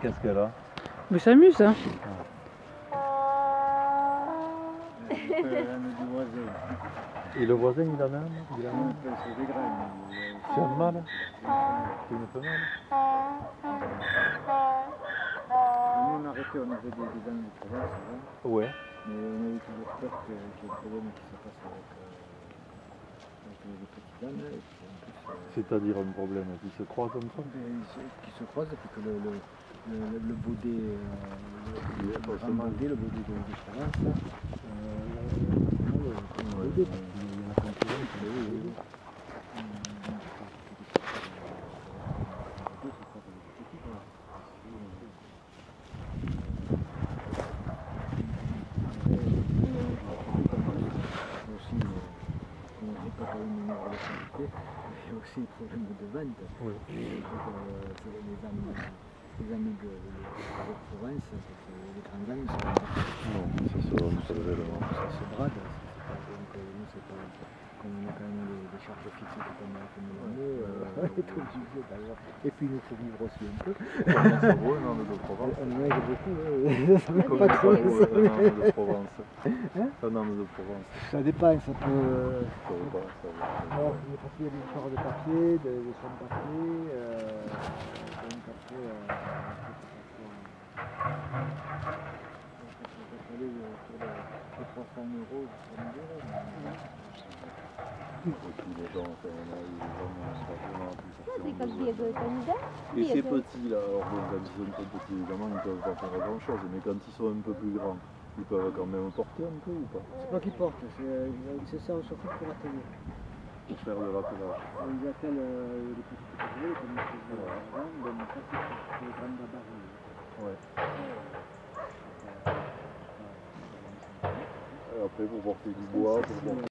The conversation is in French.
Qu'est-ce que là? Mais ça amuse, hein? Et le voisin, il a même? Il a même? Tu as mal? Tu me fais mal? Nous, on a arrêté, on avait des amis de province, c'est vrai? Ouais. Mais on avait toujours peur qu'il y ait des problèmes qui se passent avec les petits dames. C'est-à-dire un problème qui se croise comme ça? Qui se croise et puis que le baudet, le baudet de Chalence, le baudet, il y a la concurrence, c'est un problème de vente. Oui. Les amis de province, les grandes gangs sont... Non, ça se règlement. Ça se brade. Donc nous, c'est pas... Comme on a quand même des charges fixées comme on est trop jugé d'ailleurs. Et puis il nous faut vivre aussi un peu. Un homme de Provence. Un homme de Provence. Ça dépend, ça peut... Alors, il est passé des histoires de papier, des sommes papier, donc après... Ça peut aller autour de 300 €, et ces petits là, alors quand ils sont très petits évidemment ils ne peuvent pas faire grand chose, mais quand ils sont un peu plus grands, ils peuvent quand même porter un peu ou pas? C'est pas qu'ils portent, c'est ça on s'occupe pour atteler. Pour faire le rappelage. On les appelle les petits pétroliers comme les petits grands, donc ça c'est les grands babarines. Ouais. Après pour porter du bois, pour porter...